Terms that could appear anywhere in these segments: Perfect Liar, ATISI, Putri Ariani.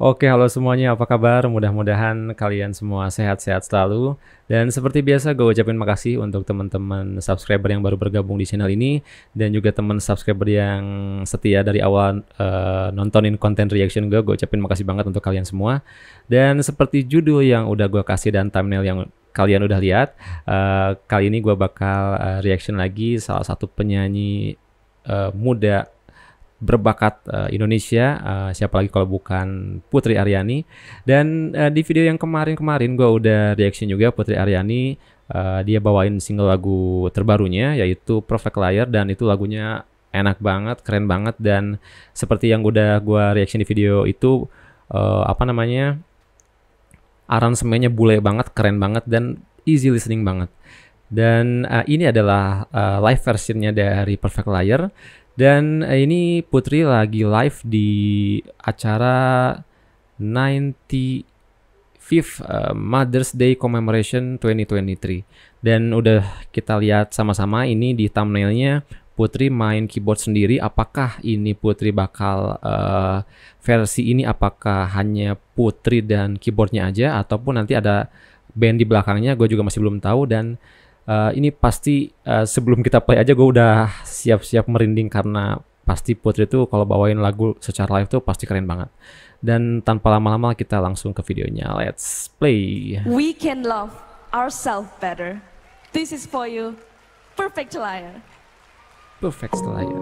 Oke, halo semuanya, apa kabar? Mudah-mudahan kalian semua sehat-sehat selalu. Dan seperti biasa, gue ucapin makasih untuk teman-teman subscriber yang baru bergabung di channel ini, dan juga teman subscriber yang setia dari awal nontonin konten reaction gue. Gue ucapin makasih banget untuk kalian semua. Dan seperti judul yang udah gue kasih dan thumbnail yang kalian udah lihat, kali ini gue bakal reaction lagi salah satu penyanyi muda berbakat Indonesia, siapa lagi kalau bukan Putri Ariani. Dan di video yang kemarin gue udah reaction juga Putri Ariani, dia bawain single lagu terbarunya yaitu Perfect Liar, dan itu lagunya enak banget, keren banget. Dan seperti yang udah gue reaction di video itu, aransemennya bule banget, keren banget, dan easy listening banget. Dan ini adalah live versionnya dari Perfect Liar. Dan ini Putri lagi live di acara 95th Mother's Day Commemoration 2023. Dan udah kita lihat sama-sama ini di thumbnailnya, Putri main keyboard sendiri. Apakah ini Putri bakal versi ini apakah hanya Putri dan keyboardnya aja, ataupun nanti ada band di belakangnya? Gue juga masih belum tahu. Dan ini pasti sebelum kita play aja gue udah siap-siap merinding, karena pasti Putri tuh kalau bawain lagu secara live tuh pasti keren banget. Dan tanpa lama-lama kita langsung ke videonya. Let's play. We can love ourselves better. This is for you, Perfect Liar. Perfect Liar.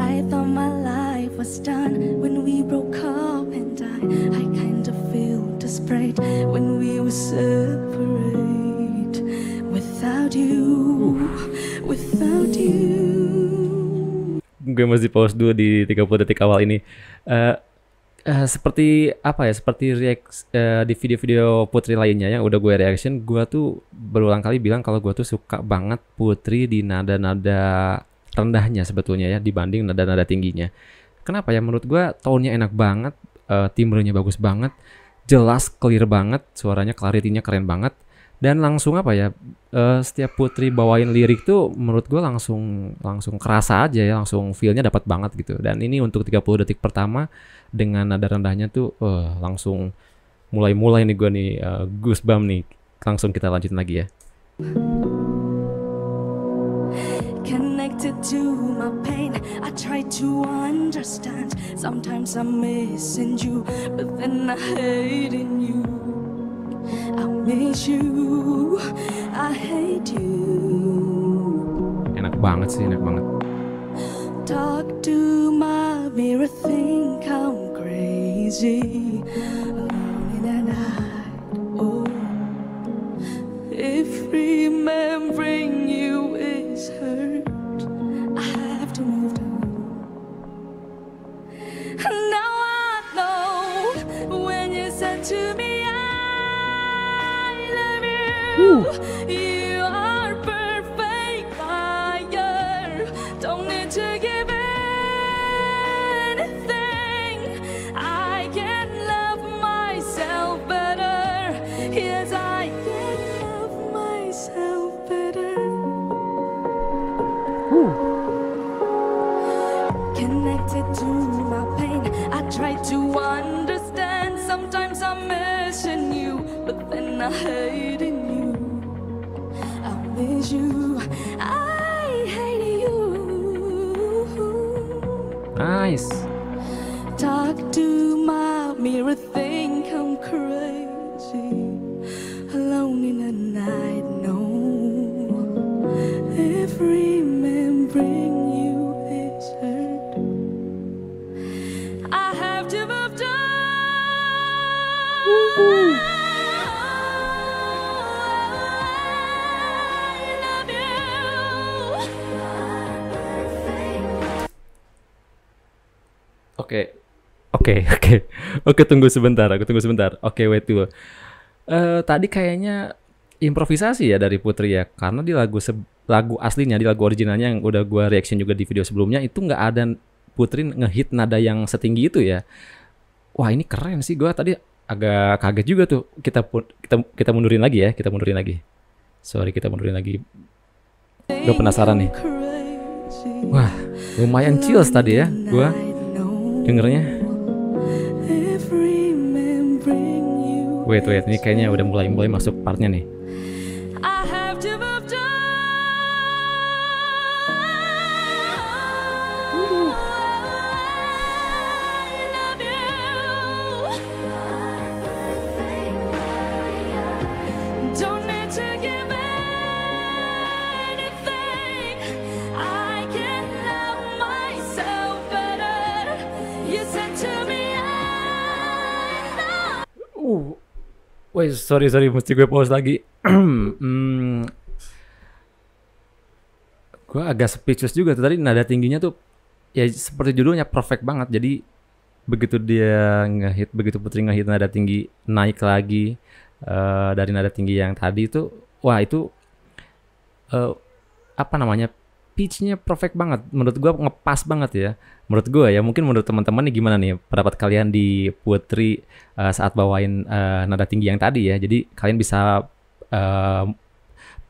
I thought my life was done when we broke up and died. I kind of feel desperate when we were separate. Without you, without you. Gue masih pause dulu di 30 detik awal ini. Seperti apa ya, seperti di video-video Putri lainnya yang udah gue reaction, gue tuh berulang kali bilang kalau gue tuh suka banget Putri di nada-nada rendahnya sebetulnya ya, dibanding nada-nada tingginya. Kenapa ya, menurut gue tone-nya enak banget, timbrenya bagus banget, jelas, clear banget, suaranya clarity-nya keren banget. Dan langsung apa ya, setiap Putri bawain lirik tuh menurut gue langsung kerasa aja ya, langsung feelnya dapat banget gitu. Dan ini untuk 30 detik pertama dengan nada rendahnya tuh langsung mulai nih gue nih goosebumps nih. Langsung kita lanjutin lagi ya. Connected to my pain, I try to understand. Sometimes I'm missing you, but then I'm hating you. I miss you, I hate you. Enak banget sih, enak banget. Talk to my mirror, think I'm crazy. Alone in the night, oh. If remembering you is hurt, I have to move down. Now I know when you said to me, you are perfect liar. Don't need to give anything. I can love myself better. Yes, I can love myself better. Connected to my pain, I try to understand. Sometimes I'm missing you, but then I hate it. You, I hate you. Nice. Talk to my mirror, think I'm crazy. Alone in the night, no. If remembering you is hurt, I have to move on. Oke, tunggu sebentar. Oke, wait dulu. Tadi kayaknya improvisasi ya dari Putri ya, karena di lagu originalnya yang udah gua reaction juga di video sebelumnya itu nggak ada Putri ngehit nada yang setinggi itu ya. Wah, ini keren sih, gua tadi agak kaget juga tuh. Kita mundurin lagi ya, kita mundurin lagi. Sorry, kita mundurin lagi. Gue penasaran nih. Wah, lumayan chills tadi ya gue dengernya. Wait, ini kayaknya udah mulai masuk partnya nih. Woi, sorry, mesti gue pause lagi. Gue agak speechless juga tuh. Tadi nada tingginya tuh ya seperti judulnya, perfect banget. Jadi begitu dia ngehit, begitu Putri ngehit nada tinggi, naik lagi dari nada tinggi yang tadi itu, wah itu apa namanya, pitchnya perfect banget. Menurut gue ngepas banget ya. Menurut gue ya, mungkin menurut teman-teman nih gimana nih pendapat kalian di Putri saat bawain nada tinggi yang tadi ya. Jadi kalian bisa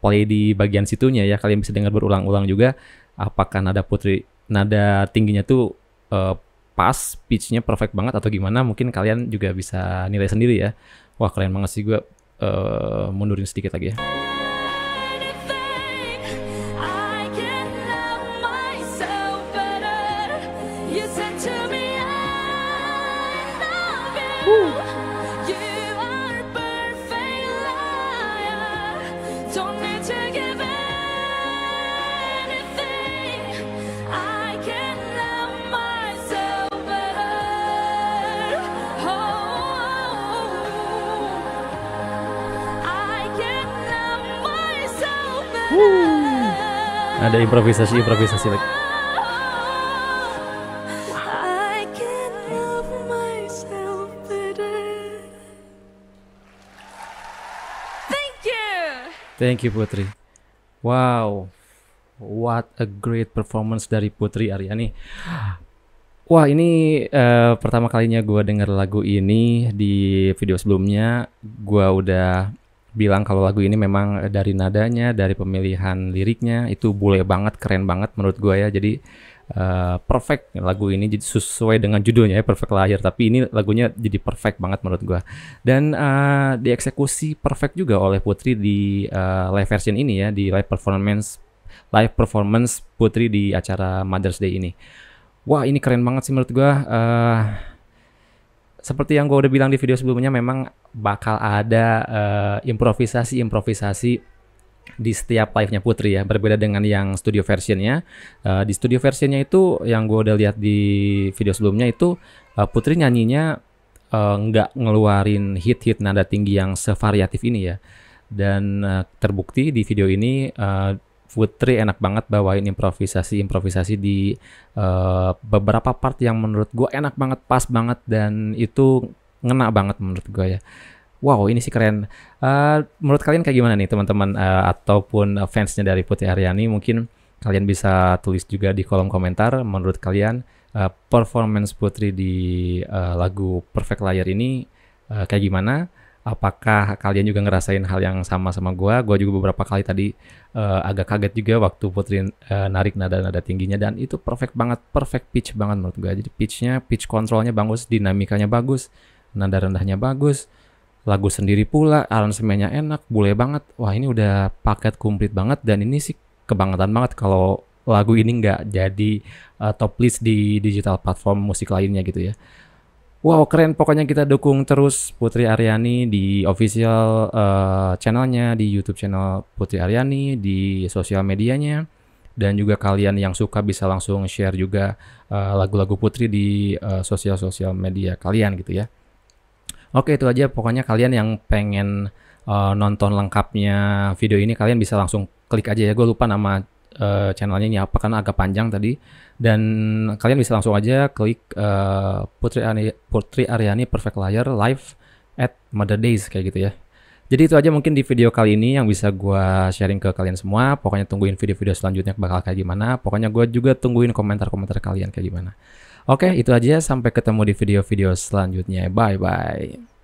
play di bagian situnya ya. Kalian bisa dengar berulang-ulang juga apakah nada Putri, nada tingginya tuh pas, pitchnya perfect banget atau gimana. Mungkin kalian juga bisa nilai sendiri ya. Wah keren banget sih. Gue mundurin sedikit lagi ya. Ada improvisasi lagi. Thank you Putri. Wow, what a great performance dari Putri Ariani. Wah ini pertama kalinya gue denger lagu ini. Di video sebelumnya gue udah bilang kalau lagu ini memang dari nadanya, dari pemilihan liriknya itu boleh banget, keren banget menurut gue ya. Jadi perfect lagu ini, jadi sesuai dengan judulnya ya, Perfect Liar. Tapi ini lagunya jadi perfect banget menurut gue. Dan dieksekusi perfect juga oleh Putri di live version ini ya, di live performance Putri di acara Mother's Day ini. Wah ini keren banget sih menurut gue. Seperti yang gue udah bilang di video sebelumnya, memang bakal ada improvisasi di setiap live-nya Putri ya. Berbeda dengan yang studio versionnya. Di studio versionnya itu yang gue udah lihat di video sebelumnya itu Putri nyanyinya nggak ngeluarin hit-hit nada tinggi yang sevariatif ini ya. Dan terbukti di video ini Putri enak banget bawain improvisasi di beberapa part yang menurut gue enak banget, pas banget, dan itu ngena banget menurut gue ya. Wow ini sih keren. Menurut kalian kayak gimana nih teman-teman, ataupun fansnya dari Putri Ariani? Mungkin kalian bisa tulis juga di kolom komentar menurut kalian performance Putri di lagu Perfect Liar ini kayak gimana. Apakah kalian juga ngerasain hal yang sama sama gue? Gue juga beberapa kali tadi agak kaget juga waktu Putri narik nada tingginya, dan itu perfect banget, perfect pitch banget menurut gue. Jadi pitch kontrolnya bagus, dinamikanya bagus, nada rendahnya bagus, lagu sendiri pula, aransemennya enak, boleh banget. Wah ini udah paket komplit banget, dan ini sih kebangetan banget kalau lagu ini nggak jadi top list di digital platform musik lainnya gitu ya. Wow keren, pokoknya kita dukung terus Putri Ariani di official channelnya, di YouTube channel Putri Ariani, di sosial medianya. Dan juga kalian yang suka bisa langsung share juga lagu-lagu Putri di sosial media kalian gitu ya. Oke itu aja, pokoknya kalian yang pengen nonton lengkapnya video ini kalian bisa langsung klik aja ya. Gue lupa nama channelnya ini apa karena agak panjang tadi, dan kalian bisa langsung aja klik Putri Ariani Perfect Liar Live at Mother Days kayak gitu ya. Jadi itu aja mungkin di video kali ini yang bisa gua sharing ke kalian semua. Pokoknya tungguin video-video selanjutnya bakal kayak gimana. Pokoknya gua juga tungguin komentar-komentar kalian kayak gimana. Oke itu aja, sampai ketemu di video-video selanjutnya. Bye bye.